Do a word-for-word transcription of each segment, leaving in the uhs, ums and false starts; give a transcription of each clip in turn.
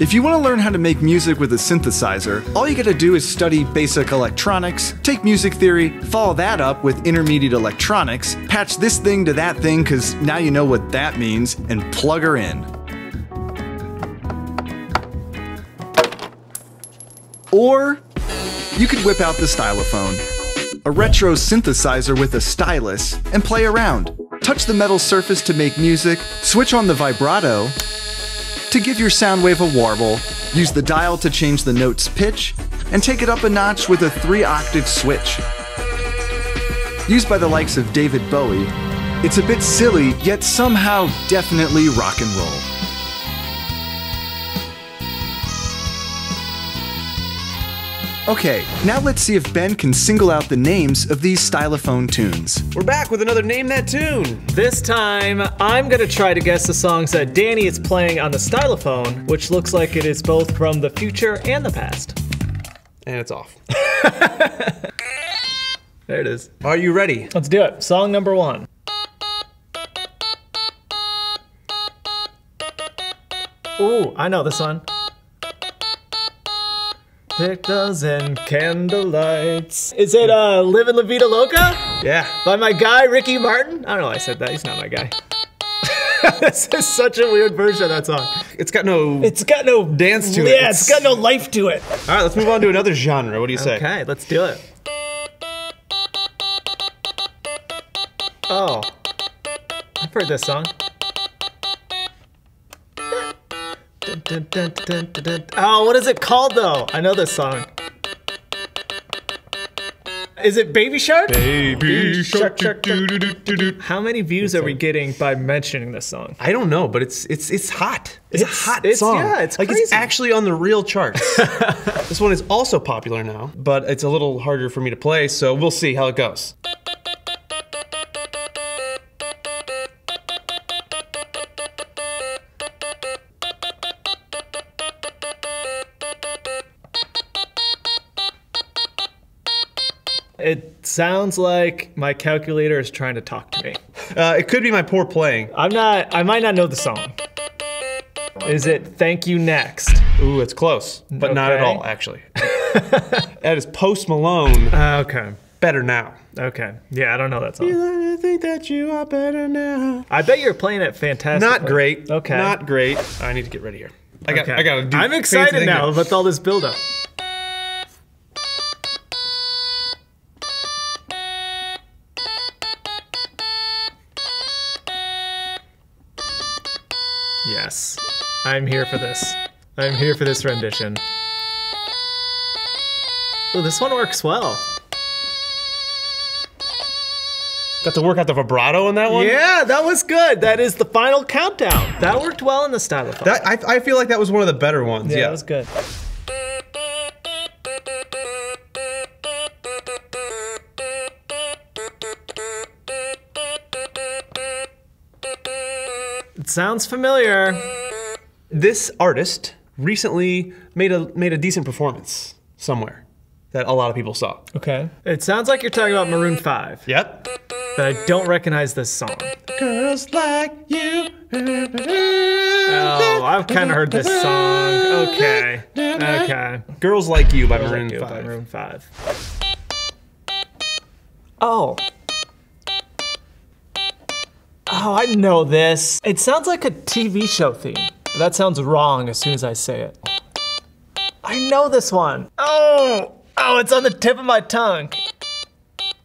If you want to learn how to make music with a synthesizer, all you gotta do is study basic electronics, take music theory, follow that up with intermediate electronics, patch this thing to that thing cause now you know what that means, and plug her in. Or you could whip out the stylophone, a retro synthesizer with a stylus, and play around. Touch the metal surface to make music, switch on the vibrato, to give your sound wave a warble, use the dial to change the note's pitch, and take it up a notch with a three-octave switch. Used by the likes of David Bowie, it's a bit silly, yet somehow definitely rock and roll. Okay, now let's see if Ben can single out the names of these stylophone tunes. We're back with another Name That Tune. This time, I'm gonna try to guess the songs that Danny is playing on the stylophone, which looks like it is both from the future and the past. And it's off. There it is. Are you ready? Let's do it. Song number one. Ooh, I know this one. Pictures and candle lights. Is it uh, Livin' La Vida Loca? Yeah. By my guy, Ricky Martin? I don't know why I said that, he's not my guy. This is such a weird version of that song. It's got no... It's got no... Dance to it. Yeah, it's, it's got no life to it. All right, let's move on to another genre. What do you say? Okay, let's do it. Oh. I've heard this song. Dun, dun, dun, dun, dun. Oh, what is it called though? I know this song. Is it Baby Shark? Baby Shark. Shark, Shark, Shark. How many views are we getting by mentioning this song? I don't know, but it's it's it's hot. It's, it's a hot it's, song. Yeah, it's like crazy. It's actually on the real charts. This one is also popular now, but it's a little harder for me to play, so we'll see how it goes. It sounds like my calculator is trying to talk to me. Uh, it could be my poor playing. I'm not, I might not know the song. Is it Thank You Next? Ooh, it's close, but okay. Not at all, actually. That is Post Malone. Uh, okay. Better Now. Okay. Yeah, I don't know that song. You think that you are better now. I bet you're playing it fantastically. Not great. Okay. Not great. I need to get ready here. I got, okay. I gotta do I'm excited now with all this buildup. Yes, I'm here for this. I'm here for this rendition. Oh, this one works well. Got to work out the vibrato on that one? Yeah, that was good. That is the final countdown. That worked well in the stylophone. That, I, I feel like that was one of the better ones. Yeah, yeah. That was good. Sounds familiar. This artist recently made a made a decent performance somewhere that a lot of people saw. Okay. It sounds like you're talking about Maroon five. Yep. But I don't recognize this song. Girls like you. Oh, I've kind of heard this song. Okay. Okay. Girls Like You by Maroon five. By Maroon five. Oh. Oh, I know this. It sounds like a T V show theme. That sounds wrong as soon as I say it. I know this one. Oh, oh, it's on the tip of my tongue.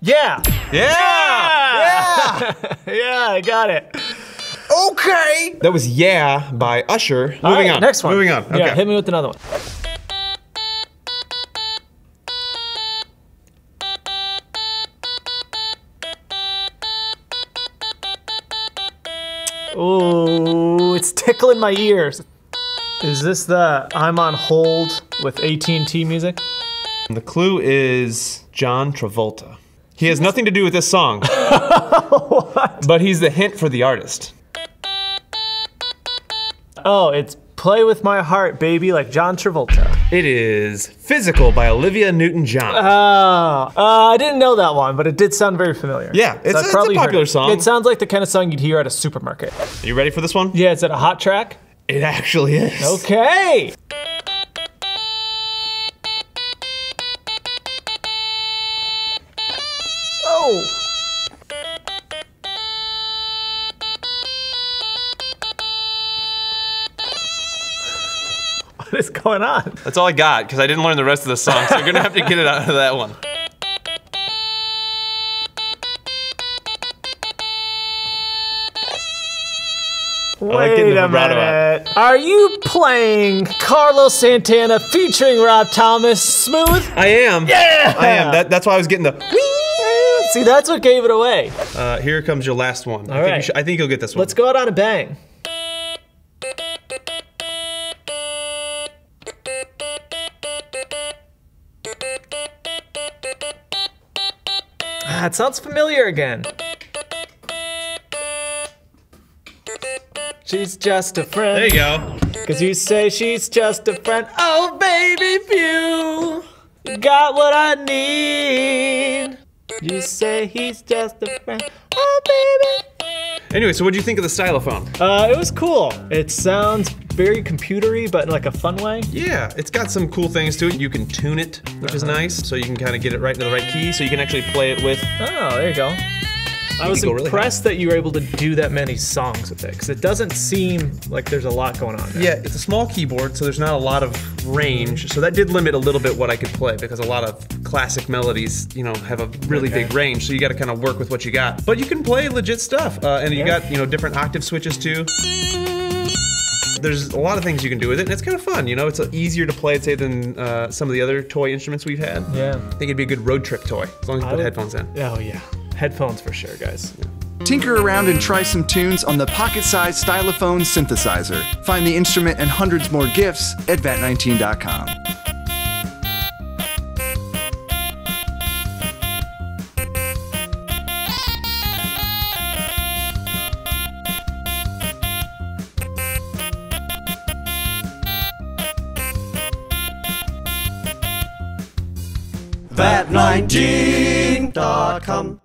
Yeah. Yeah. Yeah. Yeah, yeah, I got it. Okay. That was Yeah by Usher. Moving right, on. Next one. Moving on. Okay. Yeah, hit me with another one. Ooh, it's tickling my ears. Is this the I'm on hold with A T and T music? The clue is John Travolta. He has nothing to do with this song. What? But he's the hint for the artist. Oh, it's Play With My Heart, Baby, like John Travolta. It is Physical by Olivia Newton-John. Oh, uh, I didn't know that one, but it did sound very familiar. Yeah, it's, so it's, it's a popular it. song. It sounds like the kind of song you'd hear at a supermarket. Are you ready for this one? Yeah, is it a hot track? It actually is. Okay. go. What is going on? That's all I got, because I didn't learn the rest of the song, so you're gonna have to get it out of that one. Wait a minute. Are you playing Carlos Santana featuring Rob Thomas, Smooth? I am. Yeah! I am. That, that's why I was getting the wee. See, that's what gave it away. Uh, here comes your last one. All I, right. think you should, I think you'll get this one. Let's go out on a bang. Ah, it sounds familiar again. She's just a friend. There you go. Cause you say she's just a friend. Oh baby, if you got what I need. You say he's just a friend. Oh baby. Anyway, so what do you think of the xylophone? Uh, it was cool. It sounds very computery, but in like a fun way. Yeah, it's got some cool things to it. You can tune it, which uh-huh. is nice. So you can kind of get it right into the right key. So you can actually play it with. Oh, there you go. I was impressed really that you were able to do that many songs with it, because it doesn't seem like there's a lot going on there. Yeah, it's a small keyboard, so there's not a lot of range, so that did limit a little bit what I could play, because a lot of classic melodies, you know, have a really okay. big range, so you gotta kind of work with what you got. But you can play legit stuff, uh, and you yeah. got, you know, different octave switches too. There's a lot of things you can do with it, and it's kind of fun, you know? It's easier to play, I'd say, than uh, some of the other toy instruments we've had. Yeah. I think it'd be a good road trip toy, as long as you put headphones in. Oh, yeah. Headphones for sure, guys. Tinker around and try some tunes on the pocket-sized xylophone synthesizer. Find the instrument and hundreds more gifts at vat nineteen dot com. vat nineteen dot com